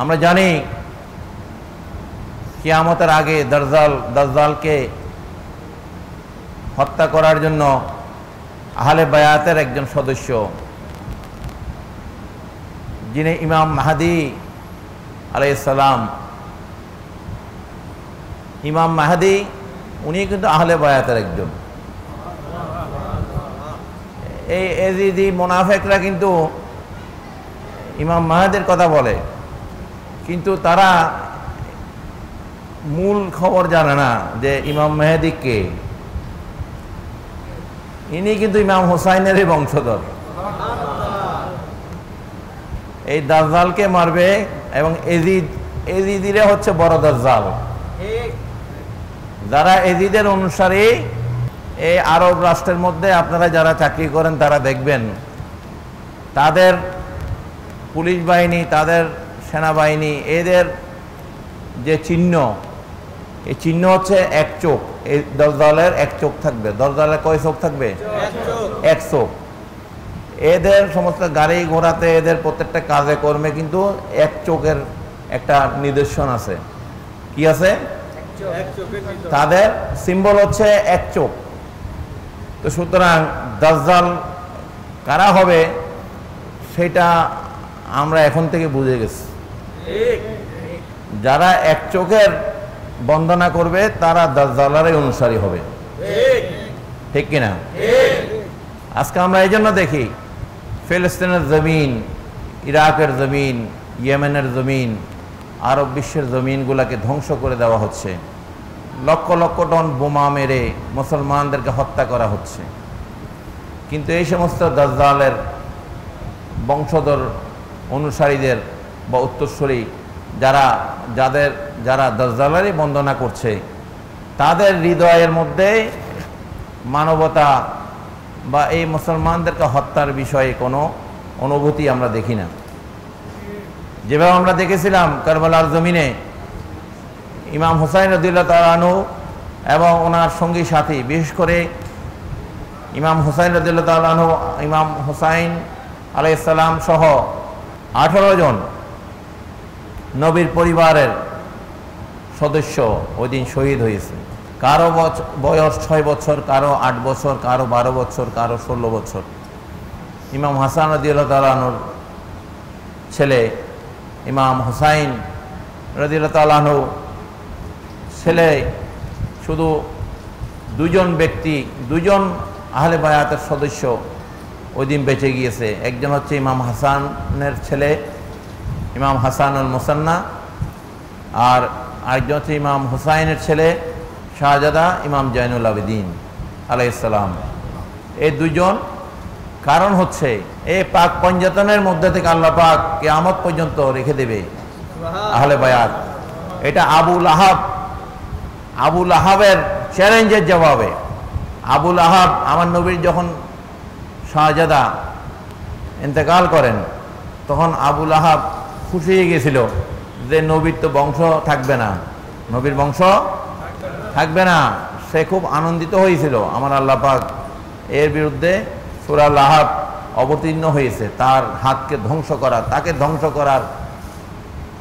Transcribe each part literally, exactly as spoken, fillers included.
আমরা জানি কিয়ামতের আগে দাজ্জাল দাজ্জালকে হত্যা করার জন্য আহলে বায়াতের একজন সদস্য যিনি ইমাম মাহদী আলাইহিস সালাম, ইমাম মাহদী উনি কিন্তু আহলে বায়াতের একজন। এই এজিদি মুনাফিকরা কিন্তু ইমাম মাহদীর কথা বলে, কিন্তু তারা মূল খবর জানে না যে ইমাম মাহদী কে। ইনি কিন্তু ইমাম হুসাইনেরই বংশধর। এই দাজ্জালকে মারবে এবং এজিদ এজিদিরা হচ্ছে বড় দাজ্জাল, যারা এজিদের অনুসারী। এই আরব রাষ্ট্রের মধ্যে আপনারা যারা চাকরি করেন তারা দেখবেন তাদের পুলিশ বাহিনী, তাদের সেনাবাহিনী, এদের যে চিহ্ন, এই চিহ্ন হচ্ছে এক চোখ। এই দাজ্জালের এক চোখ থাকবে। দাজ্জালের কয় চোখ থাকবে? এক চোখ। এদের সমস্ত গাড়ি ঘোড়াতে, এদের প্রত্যেকটা কাজে কর্মে কিন্তু এক চোখের একটা নিদর্শন আছে। কি আছে? তাদের সিম্বল হচ্ছে এক চোখ। তো সুতরাং দাজ্জাল কারা হবে সেটা আমরা এখন থেকে বুঝে গেছি। যারা এক চোখের বন্দনা করবে তারা দাজ্জালের অনুসারী হবে, ঠিক কিনা? আজকে আমরা এই জন্য দেখি ফিলিস্তিনের জমিন, ইরাকের জমিন, ইয়েমেনের জমিন, আরব বিশ্বের জমিনগুলোকে ধ্বংস করে দেওয়া হচ্ছে। লক্ষ লক্ষ টন বোমা মেরে মুসলমানদেরকে হত্যা করা হচ্ছে। কিন্তু এই সমস্ত দাজ্জালের বংশধর অনুসারীদের বা উত্তরসূরি যারা যাদের যারা দাজ্জালেরই বন্দনা করছে তাদের হৃদয়ের মধ্যে মানবতা বা এই মুসলমানদেরকে হত্যার বিষয়ে কোনো অনুভূতি আমরা দেখি না। যেভাবে আমরা দেখেছিলাম কারবালার জমিনে ইমাম হুসাইন রাদিয়াল্লাহু তাআলা আনহু এবং ওনার সঙ্গী সাথী, বিশেষ করে ইমাম হুসাইন রাদিয়াল্লাহু তাআলা আনহু, ইমাম হুসাইন আলাইহিস সালাম সহ আঠারো জন নবীর পরিবারের সদস্য ওই দিন শহীদ হয়েছে। কারো বয়স ছয় বছর, কারো আট বছর, কারো বারো বছর, কারো ষোলো বছর। ইমাম হাসান রাদিয়াল্লাহু তাআলা আনহুর ছেলে ইমাম হুসাইন রাদিয়াল্লাহু তাআলা আনহু ছেলে শুধু দুজন ব্যক্তি, দুজন আহলে বায়াতের সদস্য ওই দিন বেঁচে গিয়েছে। একজন হচ্ছে ইমাম হাসানের ছেলে ইমাম হাসান আল মুসান্না, আর আরেকজন হচ্ছে ইমাম হুসাইনের ছেলে শাহজাদা ইমাম জয়নুল আবেদিন আলাইহিস সালাম। এই দুজন। কারণ হচ্ছে এই পাক পঞ্জাতনের মধ্যে থেকে আল্লাহ পাক কিয়ামত পর্যন্ত রেখে দেবে আহলে বায়াত। এটা আবু লাহাব, আবু লাহাবের চ্যালেঞ্জের জবাবে। আবু লাহাব আমার নবীর যখন শাহজাদা ইন্তেকাল করেন তখন আবু লাহাব খুশি হয়ে গেছিল যে নবীর তো বংশ থাকবে না, নবীর বংশ থাকবে না। সে খুব আনন্দিত হয়েছিল। আমার আল্লাহ পাক এর বিরুদ্ধে সূরা লাহাব অবতীর্ণ হয়েছে, তার হাতকে ধ্বংস করা, তাকে ধ্বংস করার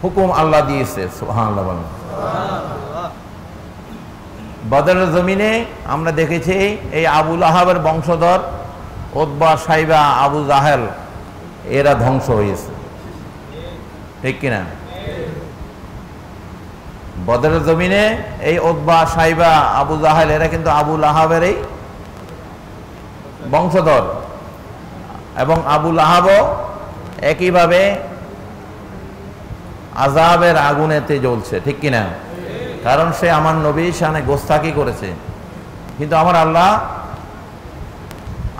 হুকুম আল্লাহ দিয়েছে। সুবহানাল্লাহ। বদরের জমিনে আমরা দেখেছি এই আবু লাহাবের বংশধর উতবা, সাইবা, আবু জাহেল এরা ধ্বংস হয়েছে, ঠিক কিনা? বদরের জমিনে এই উতবা, সাইবা, আবু জাহেল এরা কিন্তু আবু লাহাবের এই বংশধর, এবং আবু লাহাবও একইভাবে আযাবের আগুনেতে জ্বলছে, ঠিক কিনা? কারণ সে আমার নবীর শানে গোস্তাকি করেছে। কিন্তু আমার আল্লাহ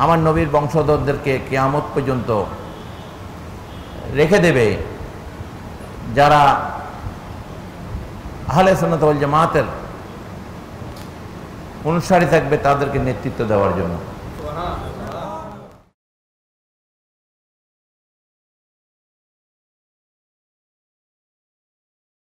আমার নবীর বংশধরদেরকে কিয়ামত পর্যন্ত রেখে দেবে, যারা আহলে সুন্নাত ওয়াল জামাতের অনুসারী থাকবে তাদেরকে নেতৃত্ব দেওয়ার জন্য।